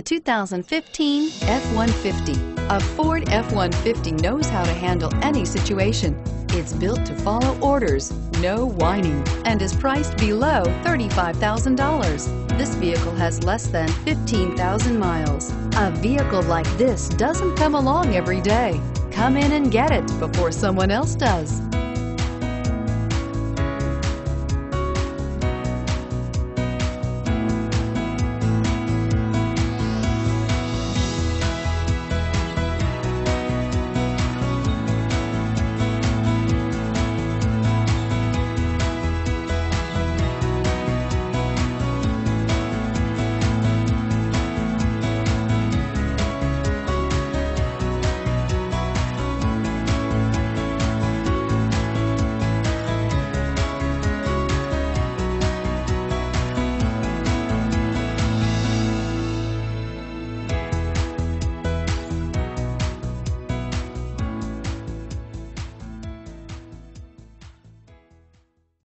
The 2015 F-150. A Ford F-150 knows how to handle any situation. It's built to follow orders, no whining, and is priced below $35,000. This vehicle has less than 15,000 miles. A vehicle like this doesn't come along every day. Come in and get it before someone else does.